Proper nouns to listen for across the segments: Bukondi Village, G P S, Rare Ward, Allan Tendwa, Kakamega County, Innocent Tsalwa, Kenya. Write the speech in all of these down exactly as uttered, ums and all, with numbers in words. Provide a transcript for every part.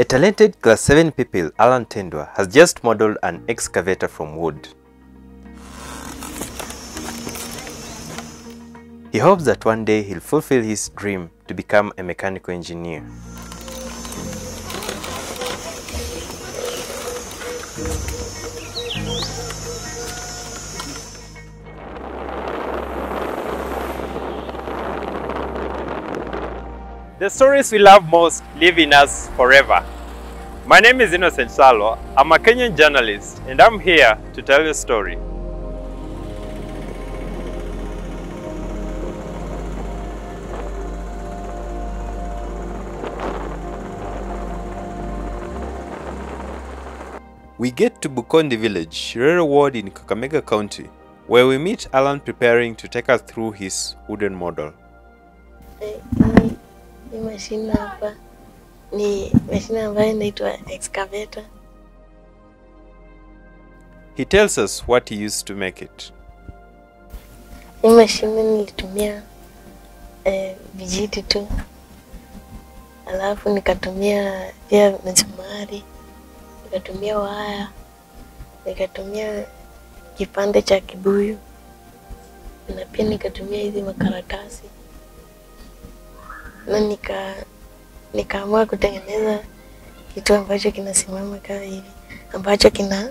A talented class seven pupil, Allan Tendwa, has just modeled an excavator from wood. He hopes that one day he'll fulfill his dream to become a mechanical engineer. The stories we love most live in us forever. My name is Innocent Tsalwa. I'm a Kenyan journalist and I'm here to tell you a story. We get to Bukondi Village, Rare Ward in Kakamega County, where we meet Allan preparing to take us through his wooden model. Ni mashine hapa. Ni mashine ambayo inaitwa excavator. He tells us what he used to make it. Ni mashine nilitumia eh vijiti tu. Alafu nikatumia pia msumari. Nikatumia waya. Nikatumia kipande cha kibuyu. Na pia nikatumia hizi makaratasi. Na nika nikaamua kutengeneza kitu ambacho kinasimama kama hivi, ambacho kina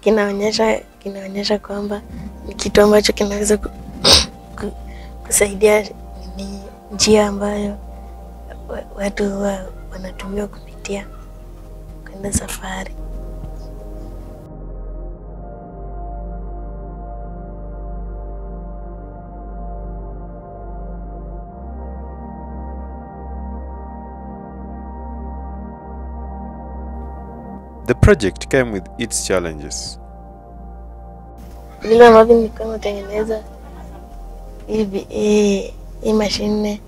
kinaonyesha kinaonyesha kwamba ni kitu ambacho kinaweza kusaidia ni njia ambayo watu wa, wanatumia kupitia kwenda safari. The project came with its challenges. Vile ambavyo nilikuwa natengeneza hii mashine,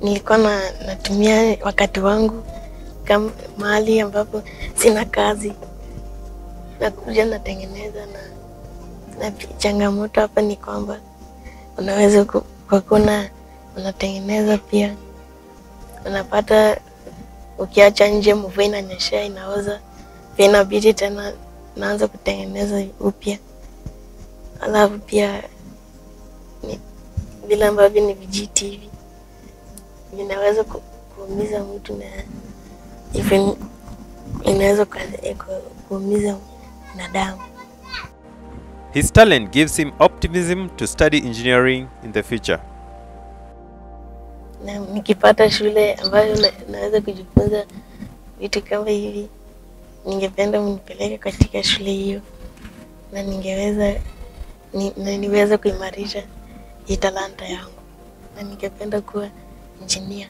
nilikuwa natumia wakati wangu kama mahali ambapo sina kazi. Nakuja natengeneza na na changamoto hapa ni kwamba unaweza kwa kuna unatengeneza pia unapata ukiacha nje mvua inanyesha inaoza. Inabidi tena naanza kutengeneza upya. Alafu pia ni vile ambavyo ni vijiti hivi vinaweza kuumiza mtu na even inaweza kuumiza binadamu. His talent gives him optimism to study engineering in the future. Na nikipata shule ambayo naweza kujifunza vitu kama hivi, ningependa mnipeleke katika shule hiyo na ningeweza ni, na niweza kuimarisha hii talanta yangu na ningependa kuwa engineer.